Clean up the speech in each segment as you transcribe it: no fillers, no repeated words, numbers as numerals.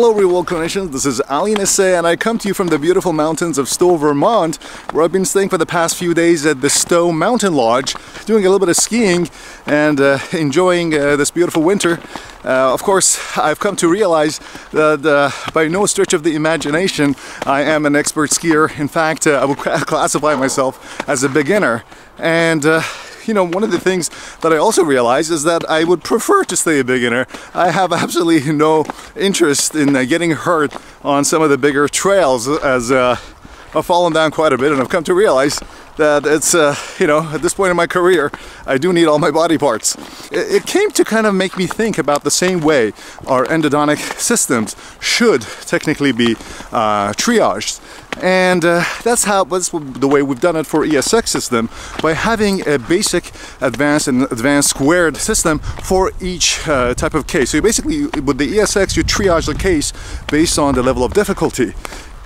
Hello Real World Clinicians, this is Ali Nasseh and I come to you from the beautiful mountains of Stowe, Vermont, where I've been staying for the past few days at the Stowe Mountain Lodge, doing a little bit of skiing and enjoying this beautiful winter. Of course, I've come to realize that by no stretch of the imagination I am an expert skier. In fact, I would classify myself as a beginner. And you know, one of the things that I also realized is that I would prefer to stay a beginner. I have absolutely no interest in getting hurt on some of the bigger trails, as I've fallen down quite a bit, and I've come to realize that it's, you know, at this point in my career, I do need all my body parts. It came to kind of make me think about the same way our endodontic systems should technically be triaged. And that's the way we've done it for ESX system, by having a basic, advanced, and advanced squared system for each type of case. So you basically, with the ESX, you triage the case based on the level of difficulty.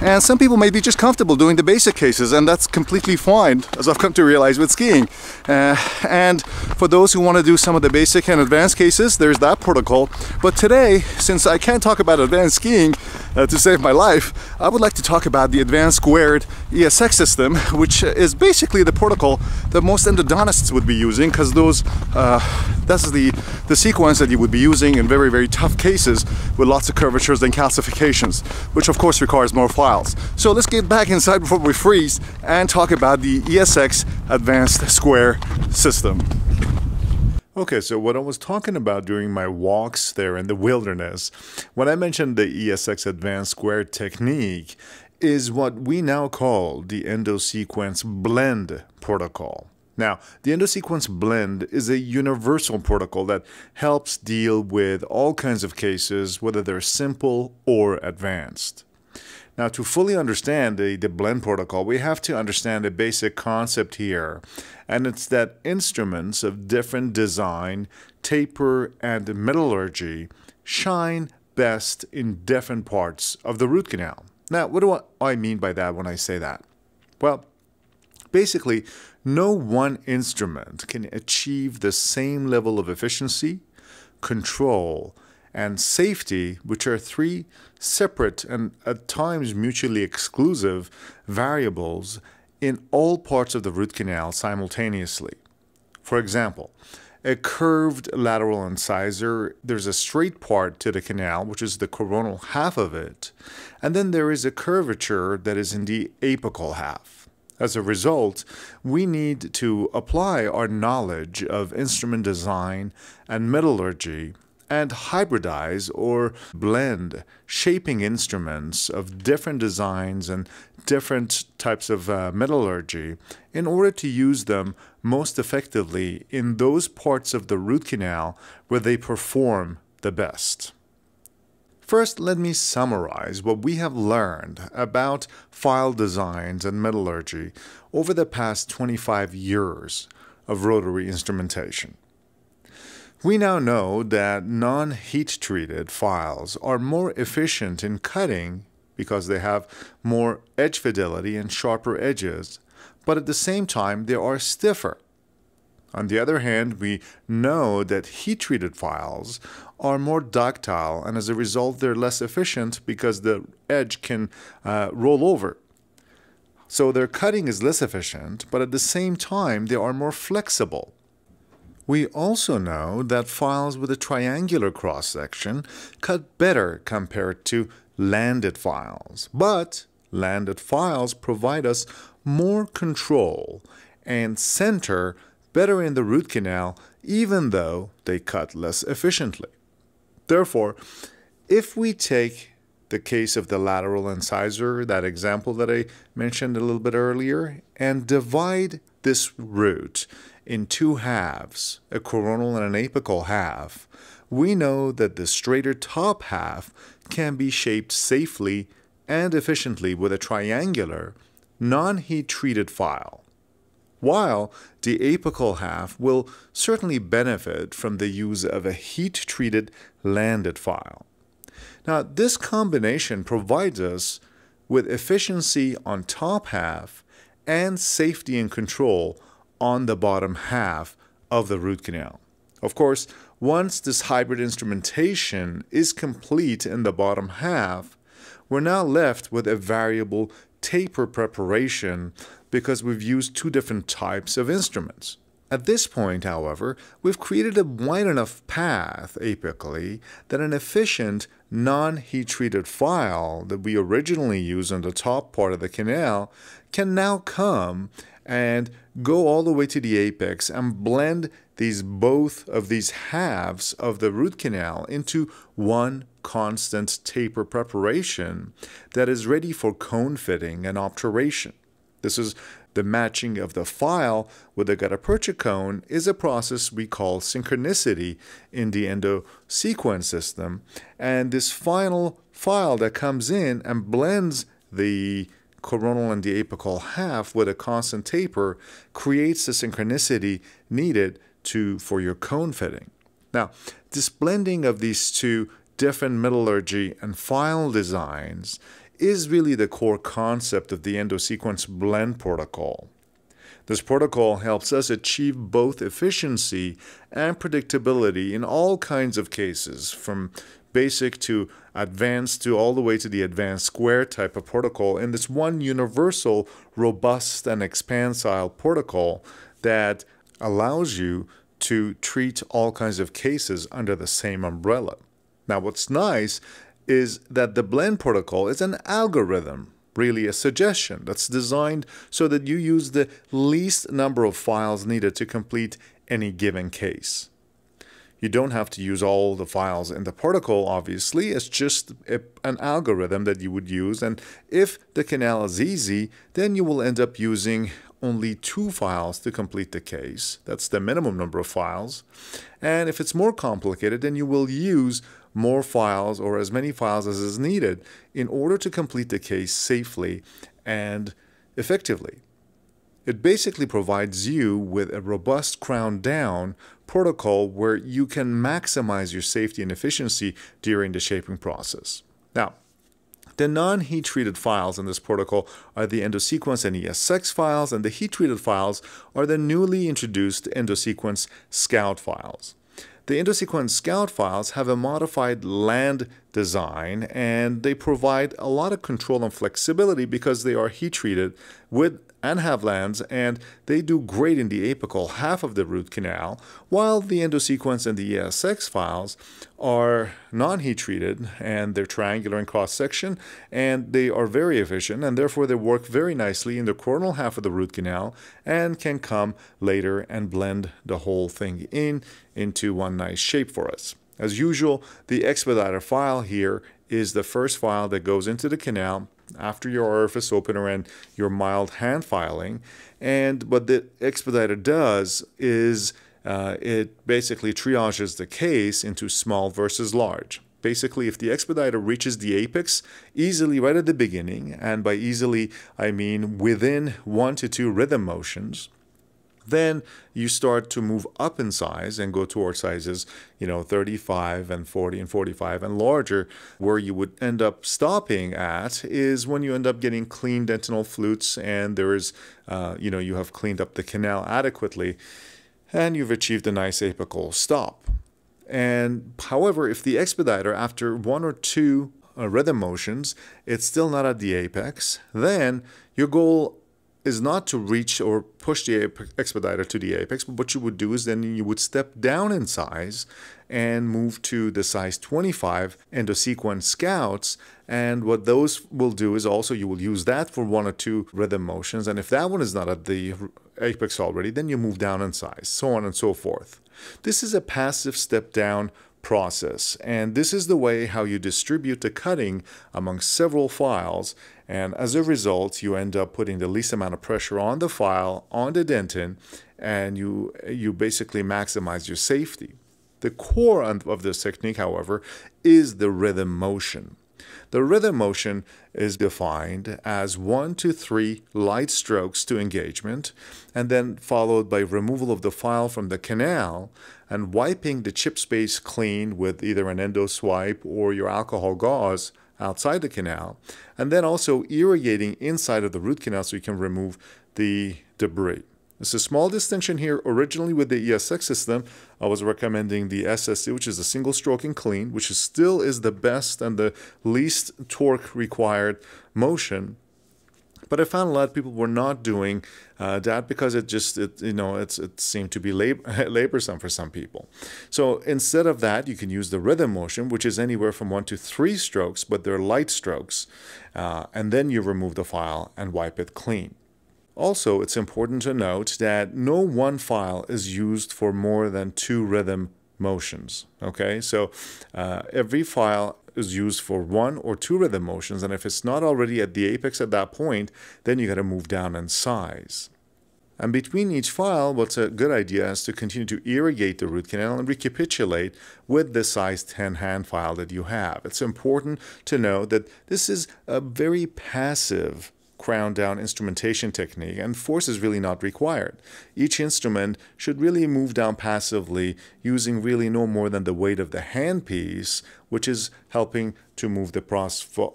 And some people may be just comfortable doing the basic cases, and that's completely fine, as I've come to realize with skiing. And for those who want to do some of the basic and advanced cases, there's that protocol. But today, since I can't talk about advanced skiing to save my life, I would like to talk about the advanced squared ESX system, which is basically the protocol that most endodontists would be using, because this is the sequence that you would be using in very, very tough cases with lots of curvatures and calcifications, which of course requires more files. So let's get back inside before we freeze and talk about the ESX advanced square system. Okay, so what I was talking about during my walks there in the wilderness, when I mentioned the ESX advanced square technique, is what we now call the EndoSequence blend protocol. Now, the EndoSequence blend is a universal protocol that helps deal with all kinds of cases, whether they're simple or advanced. Now, to fully understand the blend protocol, we have to understand a basic concept here, and it's that instruments of different design, taper, and metallurgy shine best in different parts of the root canal. Now, what do I mean by that when I say that? Well, basically, no one instrument can achieve the same level of efficiency, control, and safety, which are three separate and at times mutually exclusive variables in all parts of the root canal simultaneously. For example, a curved lateral incisor, there's a straight part to the canal, which is the coronal half of it, and then there is a curvature that is in the apical half. As a result, we need to apply our knowledge of instrument design and metallurgy and hybridize or blend shaping instruments of different designs and different types of metallurgy in order to use them most effectively in those parts of the root canal where they perform the best. First, let me summarize what we have learned about file designs and metallurgy over the past 25 years of rotary instrumentation. We now know that non-heat-treated files are more efficient in cutting because they have more edge fidelity and sharper edges, but at the same time they are stiffer. On the other hand, we know that heat-treated files are more ductile, and as a result, they're less efficient because the edge can roll over. So their cutting is less efficient, but at the same time, they are more flexible. We also know that files with a triangular cross-section cut better compared to landed files, but landed files provide us more control and center better in the root canal, even though they cut less efficiently. Therefore, if we take the case of the lateral incisor, that example that I mentioned a little bit earlier, and divide this root in two halves, a coronal and an apical half, we know that the straighter top half can be shaped safely and efficiently with a triangular, non-heat-treated file, while the apical half will certainly benefit from the use of a heat-treated landed file. Now, this combination provides us with efficiency on top half and safety and control on the bottom half of the root canal. Of course, Once this hybrid instrumentation is complete in the bottom half, we're now left with a variable taper preparation because we've used two different types of instruments. At this point, however, we've created a wide enough path apically that an efficient, non-heat-treated file that we originally used on the top part of the canal can now come and go all the way to the apex and blend both of these halves of the root canal into one constant taper preparation that is ready for cone fitting and obturation. This is the matching of the file with the gutta percha cone is a process we call synchronicity in the EndoSequence system. And this final file that comes in and blends the coronal and the apical half with a constant taper creates the synchronicity needed for your cone fitting. Now, this blending of these two different metallurgy and file designs is really the core concept of the EndoSequence blend protocol. This protocol helps us achieve both efficiency and predictability in all kinds of cases, from basic to advanced to all the way to the advanced square type of protocol, in this one universal, robust, and expansile protocol that allows you to treat all kinds of cases under the same umbrella. Now, what's nice is that the blend protocol is an algorithm, really a suggestion that's designed so that you use the least number of files needed to complete any given case. You don't have to use all the files in the protocol, obviously. It's just an algorithm that you would use. And if the canal is easy, then you will end up using only two files to complete the case. That's the minimum number of files. And if it's more complicated, then you will use more files or as many files as is needed in order to complete the case safely and effectively. It basically provides you with a robust crown down protocol where you can maximize your safety and efficiency during the shaping process. Now, the non-heat treated files in this protocol are the EndoSequence and ESX files, and the heat treated files are the newly introduced EndoSequence scout files. The EndoSequence scout files have a modified land design, and they provide a lot of control and flexibility because they are heat treated and have lands, and they do great in the apical half of the root canal, while the EndoSequence and the ESX files are non-heat treated, and they're triangular in cross-section, and they are very efficient, and therefore they work very nicely in the coronal half of the root canal, and can come later and blend the whole thing into one nice shape for us. As usual, the expediter file here is the first file that goes into the canal after your orifice opener and your mild hand filing. And what the expediter does is it basically triages the case into small versus large. Basically, if the expediter reaches the apex easily right at the beginning, and by easily I mean within 1 to 2 rhythm motions, then you start to move up in size and go toward sizes, 35 and 40 and 45 and larger. Where you would end up stopping at is when you end up getting clean dentinal flutes and there is, you have cleaned up the canal adequately and you've achieved a nice apical stop. And however, if the expediter after 1 or 2 rhythm motions, it's still not at the apex, then your goal is not to reach or push the expediter to the apex, but what you would do is then you would step down in size and move to the size 25 EndoSequence scouts. And what those will do is also you will use that for 1 or 2 rhythm motions. And if that one is not at the apex already, then you move down in size, so on and so forth. This is a passive step down process, and this is the way how you distribute the cutting among several files, and as a result you end up putting the least amount of pressure on the file, on the dentin, and you basically maximize your safety. The core of this technique, however, is the rhythm motion. The rhythm motion is defined as 1 to 3 light strokes to engagement, and then followed by removal of the file from the canal and wiping the chip space clean with either an endoswipe or your alcohol gauze outside the canal, and then also irrigating inside of the root canal so you can remove the debris. It's a small distinction here. Originally with the ESX system, I was recommending the SSC, which is a single stroke and clean, which is still is the best and the least torque required motion. But I found a lot of people were not doing that because it seemed to be laborsome for some people. So instead of that, you can use the rhythm motion, which is anywhere from 1 to 3 strokes, but they're light strokes, and then you remove the file and wipe it clean. Also, it's important to note that no one file is used for more than 2 rhythm motions. Okay, so every file is used for 1 or 2 rhythm motions, and if it's not already at the apex at that point, then you got to move down in size. And between each file, what's a good idea is to continue to irrigate the root canal and recapitulate with the size 10 hand file that you have. It's important to know that this is a very passive crown down instrumentation technique, and force is really not required. Each instrument should really move down passively, using really no more than the weight of the handpiece, which is helping to move the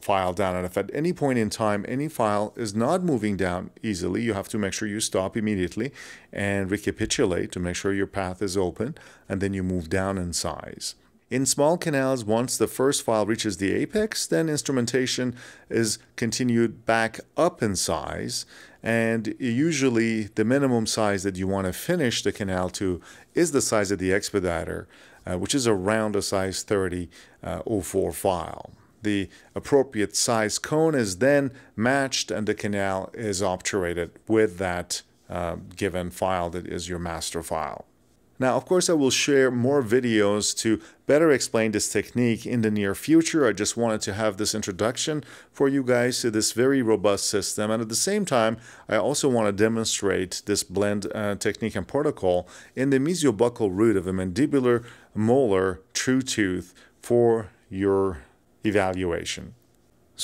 file down. And if at any point in time any file is not moving down easily, you have to make sure you stop immediately and recapitulate to make sure your path is open, and then you move down in size. In small canals, once the first file reaches the apex, then instrumentation is continued back up in size, and usually the minimum size that you want to finish the canal to is the size of the expediter, which is around a size 30.04 file. The appropriate size cone is then matched and the canal is obturated with that given file that is your master file. Now, of course, I will share more videos to better explain this technique in the near future. I just wanted to have this introduction for you guys to this very robust system. And at the same time, I also want to demonstrate this blend technique and protocol in the mesiobuccal root of the mandibular molar true tooth for your evaluation.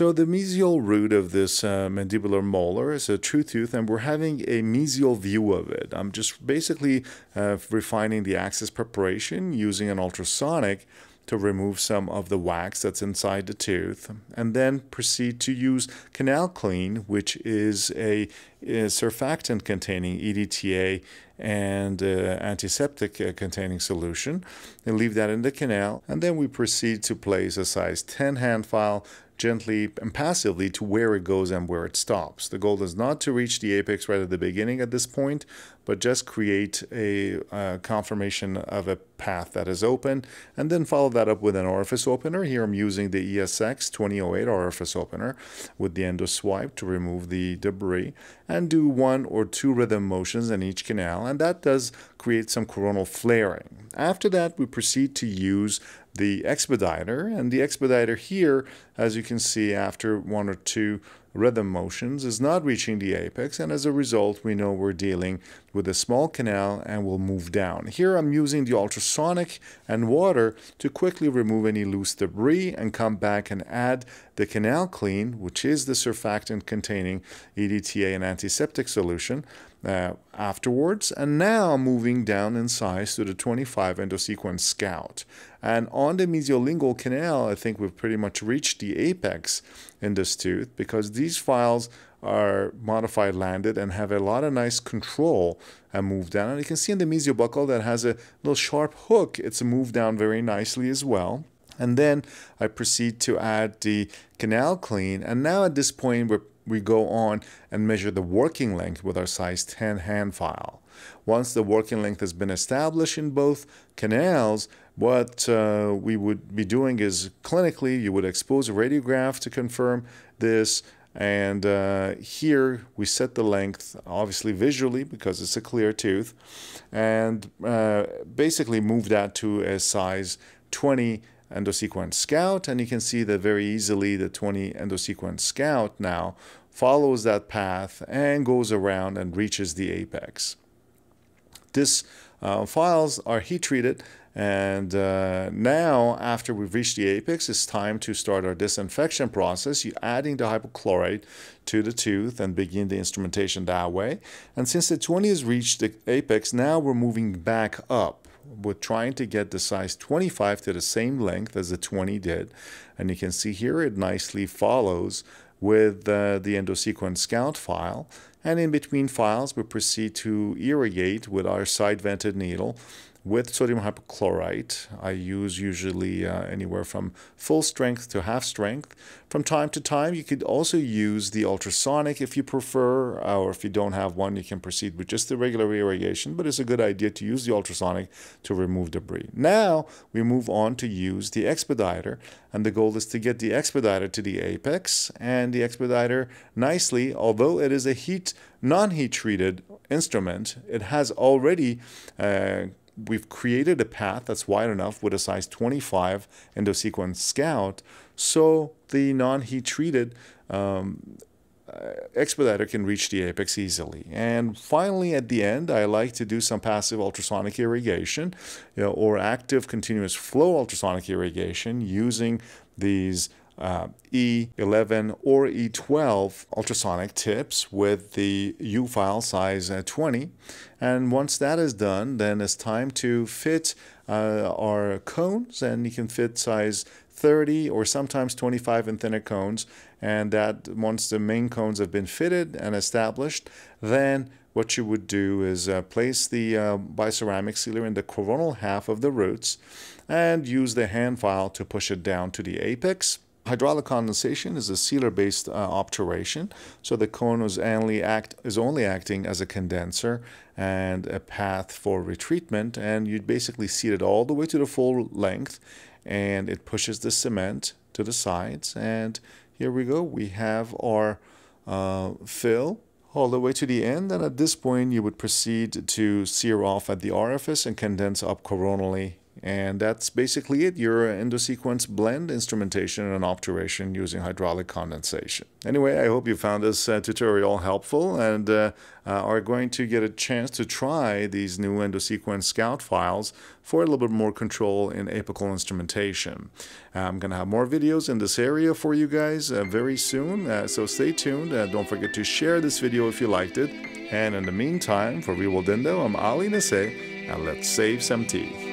So the mesial root of this mandibular molar is a true tooth, and we're having a mesial view of it. I'm just basically refining the axis preparation using an ultrasonic to remove some of the wax that's inside the tooth, and then proceed to use Canal Clean, which is a surfactant containing EDTA and antiseptic containing solution, and leave that in the canal. And then we proceed to place a size 10 hand file gently and passively to where it goes and where it stops. The goal is not to reach the apex right at the beginning at this point, but just create a confirmation of a path that is open, and then follow that up with an orifice opener. Here I'm using the ESX 2008 orifice opener with the endoswipe to remove the debris, and do 1 or 2 rhythm motions in each canal, and that does create some coronal flaring. After that, we proceed to use the expediter, and the expediter here, as you can see, after 1 or 2 rhythm motions is not reaching the apex, and as a result we know we're dealing with a small canal and we'll move down. Here I'm using the ultrasonic and water to quickly remove any loose debris and come back and add the Canal Clean, which is the surfactant containing EDTA and antiseptic solution afterwards, and now moving down in size to the 25 EndoSequence Scout. And on the mesiolingual canal, I think we've pretty much reached the apex in this tooth, because these files are modified landed and have a lot of nice control and move down. And you can see in the mesiobuccal that has a little sharp hook, it's moved down very nicely as well. And then I proceed to add the Canal Clean, and now at this point we go on and measure the working length with our size 10 hand file. Once the working length has been established in both canals, what we would be doing is clinically you would expose a radiograph to confirm this, and here we set the length obviously visually because it's a clear tooth, and basically move that to a size 20 EndoSequence Scout, and you can see that very easily the 20 EndoSequence Scout now follows that path and goes around and reaches the apex. These files are heat treated, and now after we've reached the apex, it's time to start our disinfection process. You're adding the hypochlorite to the tooth and begin the instrumentation that way. And since the 20 has reached the apex, now we're moving back up. We're trying to get the size 25 to the same length as the 20 did, and you can see here it nicely follows with the EndoSequence scout file, and in between files we proceed to irrigate with our side vented needle with sodium hypochlorite. I use usually anywhere from full strength to half strength. From time to time you could also use the ultrasonic if you prefer, or if you don't have one you can proceed with just the regular irrigation, but it's a good idea to use the ultrasonic to remove debris. Now we move on to use the expediter, and the goal is to get the expediter to the apex, and the expediter nicely, although it is a non-heat treated instrument, it has already we've created a path that's wide enough with a size 25 EndoSequence scout, so the non-heat treated expediter can reach the apex easily. And finally, at the end, I like to do some passive ultrasonic irrigation, or active continuous flow ultrasonic irrigation using these E11 or E12 ultrasonic tips with the U-file size 20. And once that is done, then it's time to fit our cones, and you can fit size 30 or sometimes 25 and thinner cones. And that once the main cones have been fitted and established, then what you would do is place the biceramic sealer in the coronal half of the roots and use the hand file to push it down to the apex. Hydraulic condensation is a sealer-based obturation, so the cone is only acting as a condenser and a path for retreatment, and you basically seat it all the way to the full length, and it pushes the cement to the sides. And here we go, we have our fill all the way to the end, and at this point you would proceed to sear off at the orifice and condense up coronally. And that's basically it, your EndoSequence blend instrumentation and obturation using hydraulic condensation. Anyway, I hope you found this tutorial helpful and are going to get a chance to try these new EndoSequence scout files for a little bit more control in apical instrumentation. I'm going to have more videos in this area for you guys very soon, so stay tuned. Don't forget to share this video if you liked it. And in the meantime, for Real World Endo, I'm Ali Nasseh, and let's save some teeth.